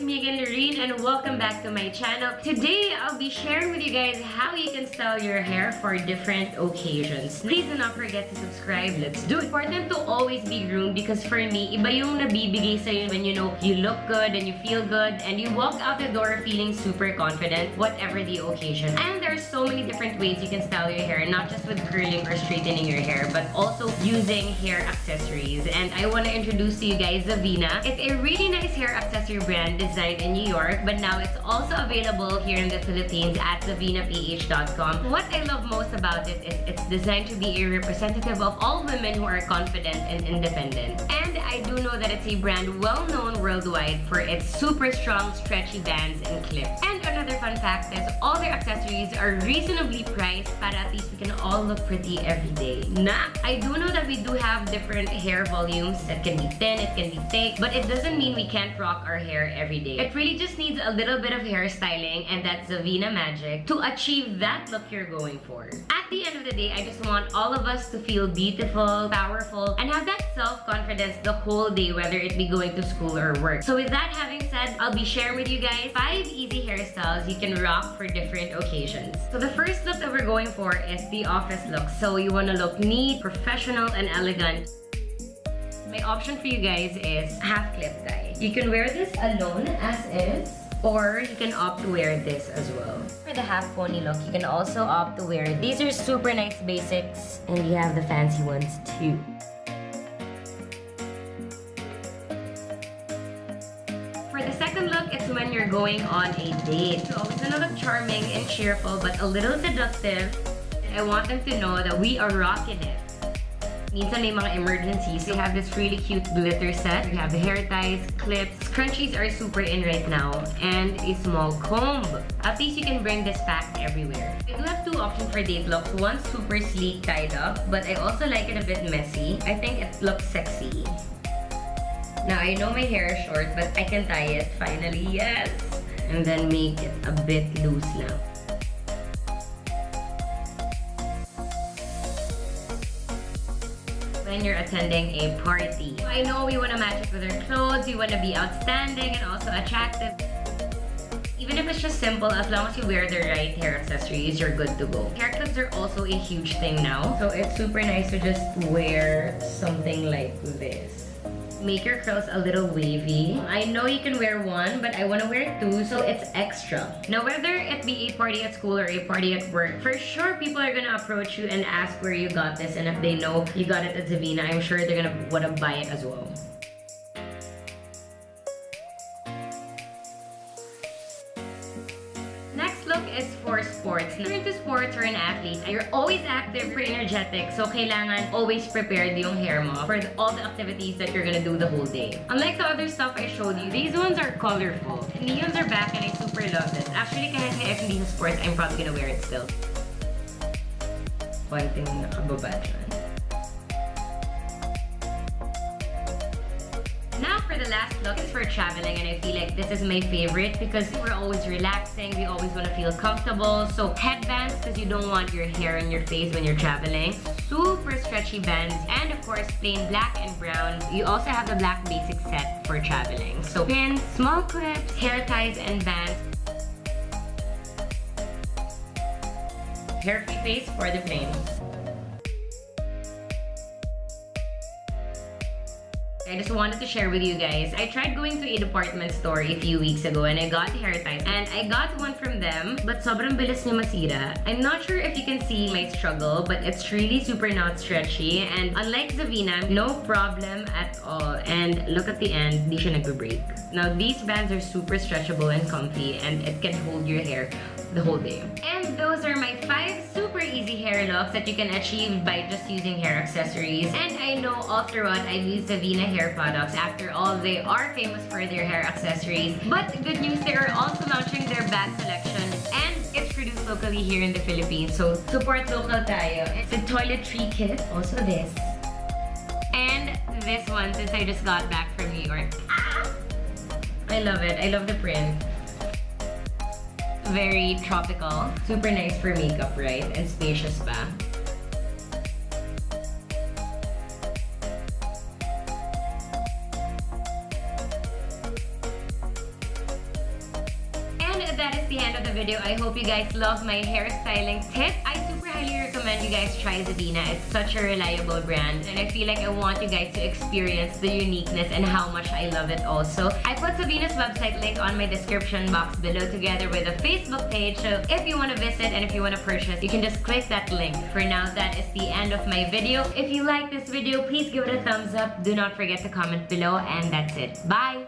it's Megan Uy and welcome back to my channel. Today, I'll be sharing with you guys how you can style your hair for different occasions. Please do not forget to subscribe. Let's do it. Important to always be groomed because for me, iba yung nabibigay sa'yo when you know you look good and you feel good and you walk out the door feeling super confident, whatever the occasion. And there are so many different ways you can style your hair, not just with curling or straightening your hair, but also using hair accessories. And I want to introduce to you guys Zavina. It's a really nice hair accessory brand designed in New York, but now it's also available here in the Philippines at zavinaph.com. What I love most about it is it's designed to be a representative of all women who are confident and independent. And I do know that it's a brand well known worldwide for its super strong stretchy bands and clips. And another fun fact is all their accessories are reasonably priced para at least we can all look pretty every day. I do know that we do have different hair volumes. It can be thin, it can be thick, but it doesn't mean we can't rock our hair every day. It really just needs a little bit of hairstyling, and that's Zavina magic to achieve that look you're going for. At the end of the day, I just want all of us to feel beautiful, powerful, and have that self-confidence the whole day, whether it be going to school or work. So with that having said, I'll be sharing with you guys 5 easy hairstyles you can rock for different occasions. So the first look that we're going for is the office look. So you want to look neat, professional, and elegant. My option for you guys is half clip dye. You can wear this alone as is, or you can opt to wear this as well. For the half pony look, you can also opt to wear it. These are super nice basics, and you have the fancy ones too. For the second look, it's when you're going on a date. So it's gonna look charming and cheerful, but a little seductive. I want them to know that we are rocking it. Minsan may mga emergencies. You have this really cute glitter set. You have hair ties, clips. Scrunchies are super in right now. And a small comb. At least you can bring this back everywhere. I do have 2 options for date looks. One super sleek tied up, but I also like it a bit messy. I think it looks sexy. Now, I know my hair is short, but I can tie it finally. Yes! And then make it a bit loose now. When you're attending a party. I know we want to match it with our clothes, we want to be outstanding and also attractive. Even if it's just simple, as long as you wear the right hair accessories, you're good to go. Hair clips are also a huge thing now, so it's super nice to just wear something like this. Make your curls a little wavy. I know you can wear one, but I want to wear 2, so it's extra. Now, whether it be a party at school or a party at work, for sure people are going to approach you and ask where you got this, and if they know you got it at Zavina, I'm sure they're going to want to buy it as well. Next look is for sports. If you're into sports or an athlete, you're always active or energetic, so kailangan always prepared yung hair mo for all the activities that you're gonna do the whole day. Unlike the other stuff I showed you, these ones are colorful. And neons are back and I super love this. Actually, kahit na if hindi sa sports, I'm probably gonna wear it still. One thing nakababa dyan. For the last look is for traveling, and I feel like this is my favorite because we're always relaxing, we always want to feel comfortable. So headbands, because you don't want your hair in your face when you're traveling. Super stretchy bands, and of course plain black and brown. You also have the black basic set for traveling. So pins, small clips, hair ties, and bands. Hair-free face for the plain. I just wanted to share with you guys. I tried going to a department store a few weeks ago and I got hair ties, and I got one from them, but sobrang bilis niya masira. I'm not sure if you can see my struggle, but it's really super not stretchy, and unlike Zavina, no problem at all. And look at the end, di siya nagbe-break. Now these bands are super stretchable and comfy, and it can hold your hair the whole day. And those are my 5 super easy hair looks that you can achieve by just using hair accessories. And I know all throughout I've used Zavina hair products. After all, they are famous for their hair accessories. But good news, they are also launching their bag selection, and it's produced locally here in the Philippines. So support local tayo. It's a toiletry kit, also this. And this one, since I just got back from New York. I love it. I love the print. Very tropical. Super nice for makeup, right? And spacious pa. that is the end of the video. I hope you guys love my hairstyling tip. I super highly recommend you guys try Zavina. It's such a reliable brand, and I feel like I want you guys to experience the uniqueness and how much I love it also. I put Zavina's website link on my description box below together with a Facebook page, so if you want to visit and if you want to purchase, you can just click that link. For now, that is the end of my video. If you like this video, please give it a thumbs up. Do not forget to comment below, and that's it. Bye!